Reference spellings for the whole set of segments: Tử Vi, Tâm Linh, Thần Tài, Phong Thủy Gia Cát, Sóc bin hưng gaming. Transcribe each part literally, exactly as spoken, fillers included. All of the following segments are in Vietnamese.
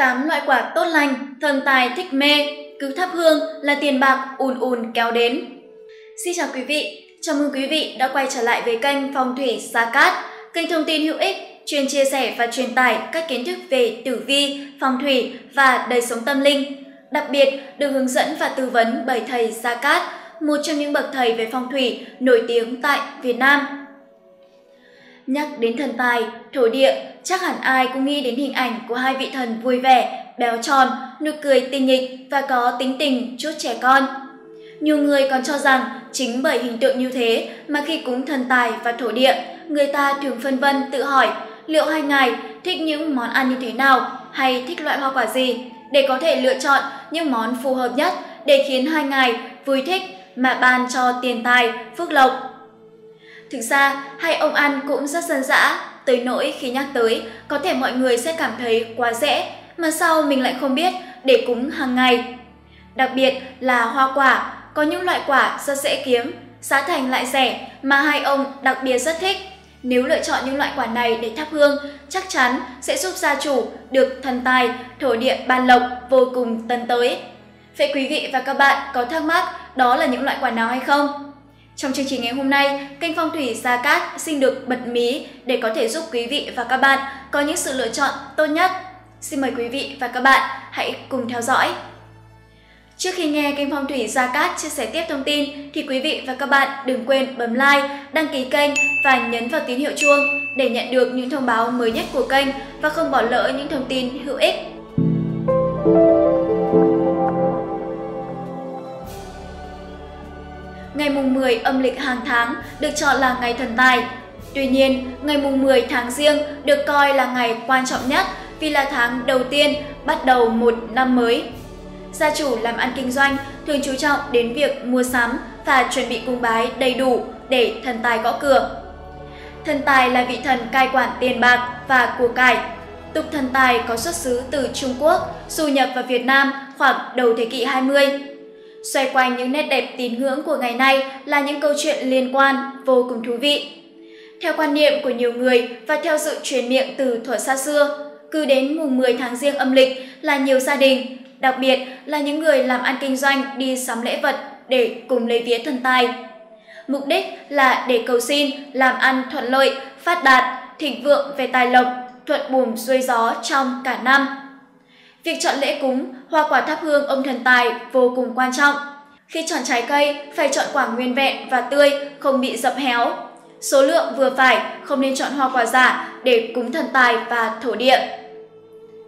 tám loại quả tốt lành, thần tài thích mê, cứ thắp hương là tiền bạc ùn ùn kéo đến. Xin chào quý vị, chào mừng quý vị đã quay trở lại với kênh Phong Thủy Gia Cát, kênh thông tin hữu ích, chuyên chia sẻ và truyền tải các kiến thức về tử vi, phong thủy và đời sống tâm linh. Đặc biệt, được hướng dẫn và tư vấn bởi thầy Gia Cát, một trong những bậc thầy về phong thủy nổi tiếng tại Việt Nam. Nhắc đến thần tài, thổ địa, chắc hẳn ai cũng nghĩ đến hình ảnh của hai vị thần vui vẻ, béo tròn, nụ cười tinh nghịch và có tính tình chút trẻ con. Nhiều người còn cho rằng chính bởi hình tượng như thế mà khi cúng thần tài và thổ địa, người ta thường phân vân tự hỏi liệu hai ngài thích những món ăn như thế nào hay thích loại hoa quả gì để có thể lựa chọn những món phù hợp nhất để khiến hai ngài vui thích mà ban cho tiền tài, phước lộc. Thực ra, hai ông ăn cũng rất dân dã, tới nỗi khi nhắc tới, có thể mọi người sẽ cảm thấy quá dễ, mà sau mình lại không biết để cúng hàng ngày. Đặc biệt là hoa quả, có những loại quả rất dễ kiếm, giá thành lại rẻ mà hai ông đặc biệt rất thích. Nếu lựa chọn những loại quả này để thắp hương, chắc chắn sẽ giúp gia chủ được thần tài, thổ địa ban lộc vô cùng tấn tới. Vậy quý vị và các bạn có thắc mắc đó là những loại quả nào hay không? Trong chương trình ngày hôm nay, kênh Phong Thủy Gia Cát xin được bật mí để có thể giúp quý vị và các bạn có những sự lựa chọn tốt nhất. Xin mời quý vị và các bạn hãy cùng theo dõi. Trước khi nghe kênh Phong Thủy Gia Cát chia sẻ tiếp thông tin thì quý vị và các bạn đừng quên bấm like, đăng ký kênh và nhấn vào tín hiệu chuông để nhận được những thông báo mới nhất của kênh và không bỏ lỡ những thông tin hữu ích. Ngày mùng mười âm lịch hàng tháng được chọn là ngày thần tài. Tuy nhiên, ngày mùng mười tháng Giêng được coi là ngày quan trọng nhất vì là tháng đầu tiên bắt đầu một năm mới. Gia chủ làm ăn kinh doanh thường chú trọng đến việc mua sắm và chuẩn bị cúng bái đầy đủ để thần tài gõ cửa. Thần tài là vị thần cai quản tiền bạc và của cải. Tục thần tài có xuất xứ từ Trung Quốc, du nhập vào Việt Nam khoảng đầu thế kỷ hai mươi. Xoay quanh những nét đẹp tín ngưỡng của ngày nay là những câu chuyện liên quan vô cùng thú vị. Theo quan niệm của nhiều người và theo sự truyền miệng từ thuở xa xưa, cứ đến mùng mười tháng Giêng âm lịch là nhiều gia đình, đặc biệt là những người làm ăn kinh doanh đi sắm lễ vật để cùng lấy vía thần tài. Mục đích là để cầu xin làm ăn thuận lợi, phát đạt, thịnh vượng về tài lộc, thuận buồm xuôi gió trong cả năm. Việc chọn lễ cúng, hoa quả thắp hương ông thần tài vô cùng quan trọng. Khi chọn trái cây, phải chọn quả nguyên vẹn và tươi, không bị dập héo. Số lượng vừa phải, không nên chọn hoa quả giả để cúng thần tài và thổ địa.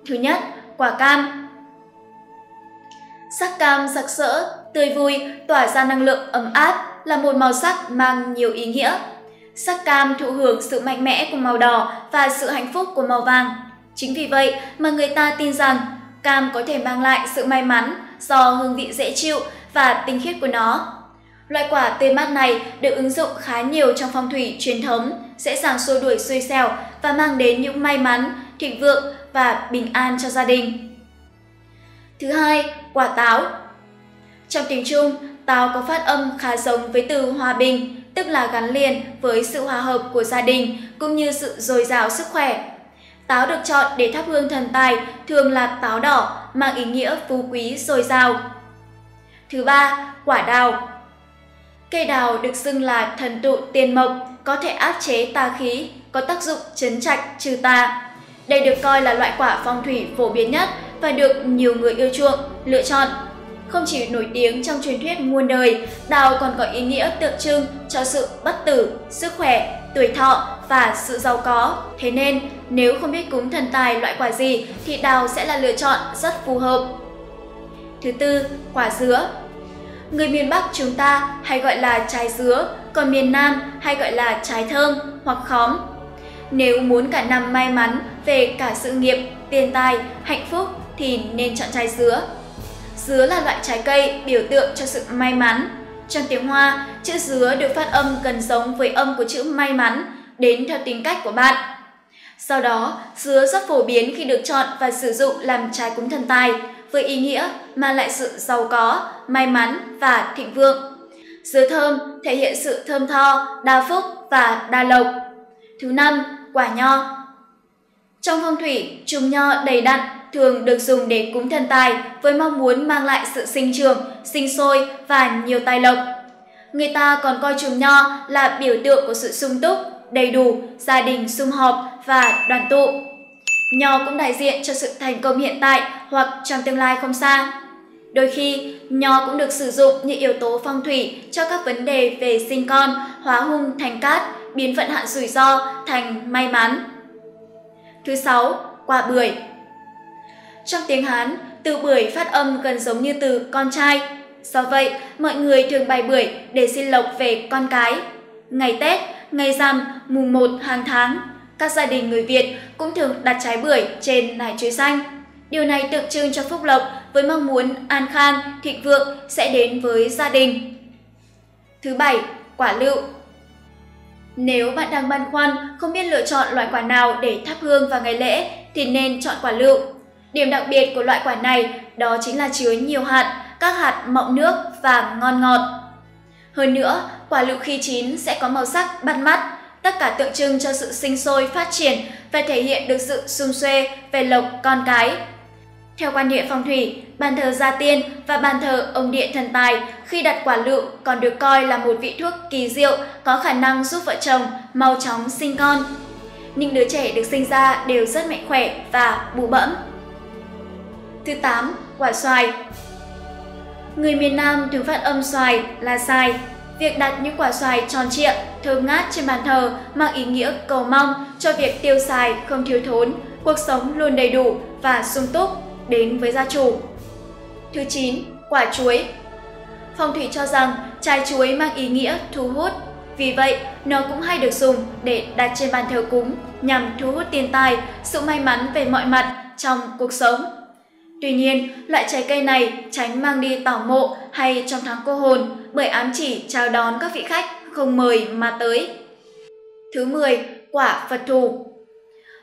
Thứ nhất, quả cam. Sắc cam sặc sỡ, tươi vui, tỏa ra năng lượng ấm áp là một màu sắc mang nhiều ý nghĩa. Sắc cam thụ hưởng sự mạnh mẽ của màu đỏ và sự hạnh phúc của màu vàng. Chính vì vậy mà người ta tin rằng cam có thể mang lại sự may mắn do hương vị dễ chịu và tinh khiết của nó. Loại quả tươi mát này được ứng dụng khá nhiều trong phong thủy truyền thống, dễ dàng xua đuổi xui xẻo và mang đến những may mắn, thịnh vượng và bình an cho gia đình. Thứ hai, quả táo. Trong tiếng Trung, táo có phát âm khá giống với từ hòa bình, tức là gắn liền với sự hòa hợp của gia đình cũng như sự dồi dào sức khỏe. Táo được chọn để thắp hương thần tài thường là táo đỏ, mang ý nghĩa phú quý dồi dào. Thứ ba, quả đào. Cây đào được xưng là thần tụ tiền mộc, có thể áp chế tà khí, có tác dụng trấn trạch trừ tà. Đây được coi là loại quả phong thủy phổ biến nhất và được nhiều người yêu chuộng, lựa chọn. Không chỉ nổi tiếng trong truyền thuyết muôn đời, đào còn có ý nghĩa tượng trưng cho sự bất tử, sức khỏe, tuổi thọ và sự giàu có. Thế nên, nếu không biết cúng thần tài loại quả gì thì đào sẽ là lựa chọn rất phù hợp. Thứ tư, quả dứa. Người miền Bắc chúng ta hay gọi là trái dứa, còn miền Nam hay gọi là trái thơm hoặc khóm. Nếu muốn cả năm may mắn về cả sự nghiệp, tiền tài, hạnh phúc thì nên chọn trái dứa. Dứa là loại trái cây biểu tượng cho sự may mắn. Trong tiếng Hoa, chữ dứa được phát âm gần giống với âm của chữ may mắn, đến theo tính cách của bạn. Sau đó, dứa rất phổ biến khi được chọn và sử dụng làm trái cúng thần tài, với ý nghĩa mang lại sự giàu có, may mắn và thịnh vượng. Dứa thơm thể hiện sự thơm tho, đa phúc và đa lộc. Thứ năm, quả nho. Trong phong thủy, chùm nho đầy đặn, thường được dùng để cúng thần tài với mong muốn mang lại sự sinh trưởng, sinh sôi và nhiều tài lộc. Người ta còn coi chùm nho là biểu tượng của sự sung túc, đầy đủ, gia đình sum họp và đoàn tụ. Nho cũng đại diện cho sự thành công hiện tại hoặc trong tương lai không xa. Đôi khi, nho cũng được sử dụng như yếu tố phong thủy cho các vấn đề về sinh con, hóa hung thành cát, biến vận hạn rủi ro thành may mắn. Thứ sáu, quả bưởi. Trong tiếng Hán, từ bưởi phát âm gần giống như từ con trai. Do vậy, mọi người thường bày bưởi để xin lộc về con cái. Ngày Tết, ngày rằm, mùng một hàng tháng, các gia đình người Việt cũng thường đặt trái bưởi trên nải chuối xanh. Điều này tượng trưng cho phúc lộc với mong muốn an khang, thịnh vượng sẽ đến với gia đình. Thứ bảy, quả lựu. Nếu bạn đang băn khoăn không biết lựa chọn loại quả nào để thắp hương vào ngày lễ thì nên chọn quả lựu. Điểm đặc biệt của loại quả này đó chính là chứa nhiều hạt, các hạt mọng nước và ngon ngọt. Hơn nữa, quả lựu khi chín sẽ có màu sắc bắt mắt, tất cả tượng trưng cho sự sinh sôi phát triển và thể hiện được sự sum suê về lộc con cái. Theo quan niệm phong thủy, bàn thờ gia tiên và bàn thờ ông địa thần tài khi đặt quả lựu còn được coi là một vị thuốc kỳ diệu có khả năng giúp vợ chồng mau chóng sinh con. Những đứa trẻ được sinh ra đều rất mạnh khỏe và bụ bẫm. Thứ tám, quả xoài. Người miền Nam thường phát âm xoài là sai. Việc đặt những quả xoài tròn trịa, thơm ngát trên bàn thờ mang ý nghĩa cầu mong cho việc tiêu xài không thiếu thốn, cuộc sống luôn đầy đủ và sung túc đến với gia chủ. Thứ chín, quả chuối. Phong thủy cho rằng trái chuối mang ý nghĩa thu hút, vì vậy nó cũng hay được dùng để đặt trên bàn thờ cúng nhằm thu hút tiền tài, sự may mắn về mọi mặt trong cuộc sống. Tuy nhiên, loại trái cây này tránh mang đi tảo mộ hay trong tháng cô hồn bởi ám chỉ chào đón các vị khách không mời mà tới. Thứ mười, quả Phật thủ.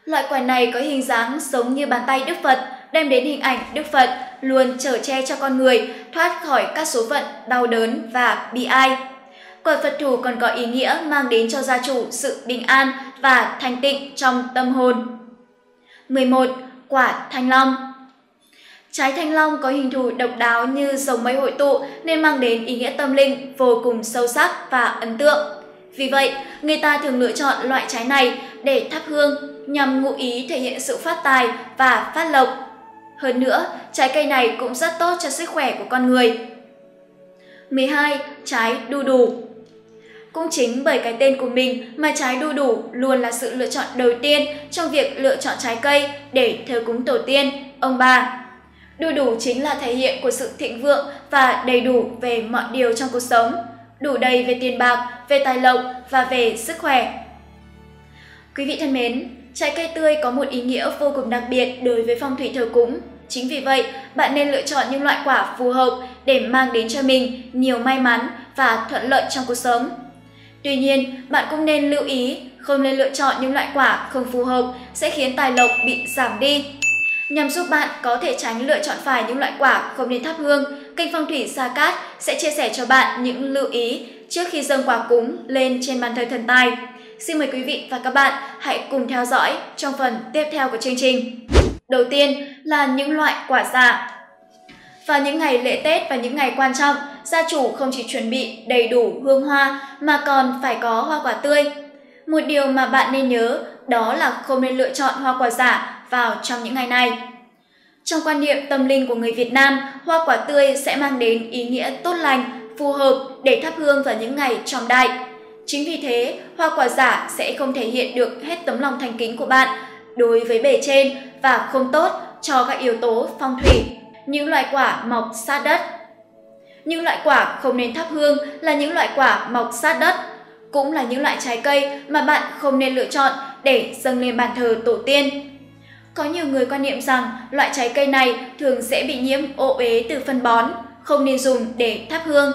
Loại quả này có hình dáng giống như bàn tay Đức Phật, đem đến hình ảnh Đức Phật luôn chở che cho con người thoát khỏi các số phận đau đớn và bi ai. Quả Phật thủ còn có ý nghĩa mang đến cho gia chủ sự bình an và thanh tịnh trong tâm hồn. mười một. Quả thanh long. Trái thanh long có hình thù độc đáo như dòng mây hội tụ nên mang đến ý nghĩa tâm linh vô cùng sâu sắc và ấn tượng. Vì vậy, người ta thường lựa chọn loại trái này để thắp hương nhằm ngụ ý thể hiện sự phát tài và phát lộc. Hơn nữa, trái cây này cũng rất tốt cho sức khỏe của con người. mười hai. Trái đu đủ. Cũng chính bởi cái tên của mình mà trái đu đủ luôn là sự lựa chọn đầu tiên trong việc lựa chọn trái cây để thờ cúng tổ tiên, ông bà. Đu đủ chính là thể hiện của sự thịnh vượng và đầy đủ về mọi điều trong cuộc sống, đủ đầy về tiền bạc, về tài lộc và về sức khỏe. Quý vị thân mến, trái cây tươi có một ý nghĩa vô cùng đặc biệt đối với phong thủy thờ cúng. Chính vì vậy, bạn nên lựa chọn những loại quả phù hợp để mang đến cho mình nhiều may mắn và thuận lợi trong cuộc sống. Tuy nhiên, bạn cũng nên lưu ý không nên lựa chọn những loại quả không phù hợp sẽ khiến tài lộc bị giảm đi. Nhằm giúp bạn có thể tránh lựa chọn phải những loại quả không nên thắp hương, kênh Phong Thủy Gia Cát sẽ chia sẻ cho bạn những lưu ý trước khi dâng quả cúng lên trên bàn thờ thần tài. Xin mời quý vị và các bạn hãy cùng theo dõi trong phần tiếp theo của chương trình. Đầu tiên là những loại quả giả. Vào những ngày lễ Tết và những ngày quan trọng, gia chủ không chỉ chuẩn bị đầy đủ hương hoa mà còn phải có hoa quả tươi. Một điều mà bạn nên nhớ đó là không nên lựa chọn hoa quả giả vào trong những ngày này. Trong quan niệm tâm linh của người Việt Nam, hoa quả tươi sẽ mang đến ý nghĩa tốt lành, phù hợp để thắp hương vào những ngày trọng đại. Chính vì thế, hoa quả giả sẽ không thể hiện được hết tấm lòng thành kính của bạn đối với bề trên và không tốt cho các yếu tố phong thủy. Những loại quả mọc sát đất. Những loại quả không nên thắp hương là những loại quả mọc sát đất, cũng là những loại trái cây mà bạn không nên lựa chọn để dâng lên bàn thờ tổ tiên. Có nhiều người quan niệm rằng loại trái cây này thường sẽ bị nhiễm ô uế từ phân bón, không nên dùng để thắp hương.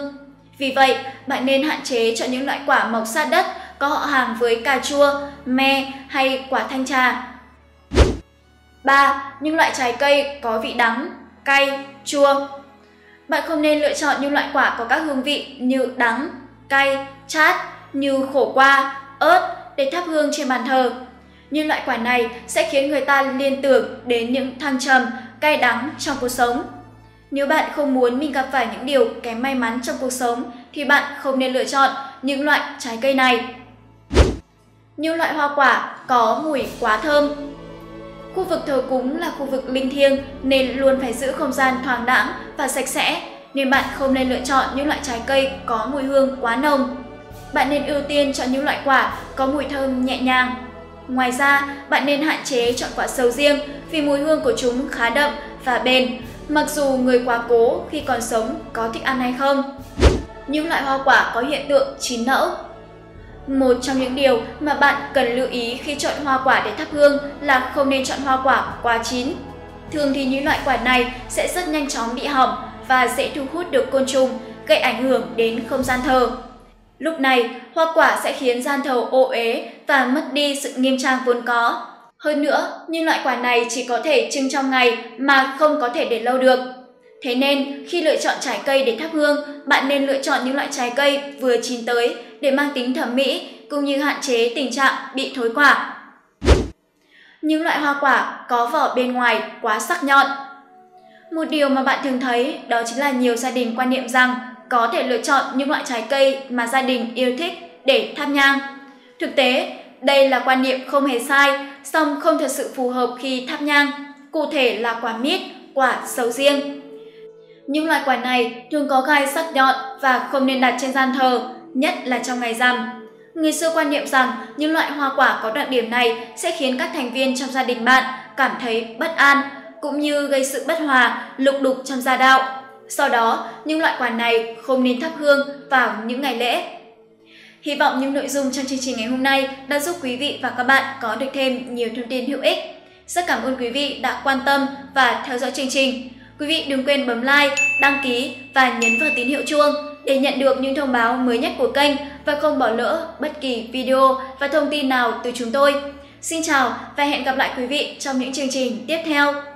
Vì vậy, bạn nên hạn chế chọn những loại quả mọc sát đất có họ hàng với cà chua, me hay quả thanh trà. ba. Những loại trái cây có vị đắng, cay, chua. Bạn không nên lựa chọn những loại quả có các hương vị như đắng, cay, chát như khổ qua, ớt để thắp hương trên bàn thờ. Những loại quả này sẽ khiến người ta liên tưởng đến những thăng trầm, cay đắng trong cuộc sống. Nếu bạn không muốn mình gặp phải những điều kém may mắn trong cuộc sống thì bạn không nên lựa chọn những loại trái cây này. Những loại hoa quả có mùi quá thơm. Khu vực thờ cúng là khu vực linh thiêng nên luôn phải giữ không gian thoáng đãng và sạch sẽ, nên bạn không nên lựa chọn những loại trái cây có mùi hương quá nồng. Bạn nên ưu tiên chọn những loại quả có mùi thơm nhẹ nhàng. Ngoài ra, bạn nên hạn chế chọn quả sầu riêng vì mùi hương của chúng khá đậm và bền, mặc dù người quá cố khi còn sống có thích ăn hay không. Những loại hoa quả có hiện tượng chín nở. Một trong những điều mà bạn cần lưu ý khi chọn hoa quả để thắp hương là không nên chọn hoa quả quá chín. Thường thì những loại quả này sẽ rất nhanh chóng bị hỏng và dễ thu hút được côn trùng, gây ảnh hưởng đến không gian thờ. Lúc này, hoa quả sẽ khiến gian thờ ô uế và mất đi sự nghiêm trang vốn có. Hơn nữa, những loại quả này chỉ có thể trưng trong ngày mà không có thể để lâu được. Thế nên, khi lựa chọn trái cây để thắp hương, bạn nên lựa chọn những loại trái cây vừa chín tới để mang tính thẩm mỹ cũng như hạn chế tình trạng bị thối quả. Những loại hoa quả có vỏ bên ngoài quá sắc nhọn. Một điều mà bạn thường thấy đó chính là nhiều gia đình quan niệm rằng có thể lựa chọn những loại trái cây mà gia đình yêu thích để thắp nhang. Thực tế, đây là quan niệm không hề sai, song không thật sự phù hợp khi thắp nhang, cụ thể là quả mít, quả sầu riêng. Những loại quả này thường có gai sắc nhọn và không nên đặt trên gian thờ, nhất là trong ngày rằm. Người xưa quan niệm rằng những loại hoa quả có đặc điểm này sẽ khiến các thành viên trong gia đình bạn cảm thấy bất an, cũng như gây sự bất hòa, lục đục trong gia đạo. Sau đó, những loại quả này không nên thắp hương vào những ngày lễ. Hy vọng những nội dung trong chương trình ngày hôm nay đã giúp quý vị và các bạn có được thêm nhiều thông tin hữu ích. Rất cảm ơn quý vị đã quan tâm và theo dõi chương trình. Quý vị đừng quên bấm like, đăng ký và nhấn vào tín hiệu chuông để nhận được những thông báo mới nhất của kênh và không bỏ lỡ bất kỳ video và thông tin nào từ chúng tôi. Xin chào và hẹn gặp lại quý vị trong những chương trình tiếp theo.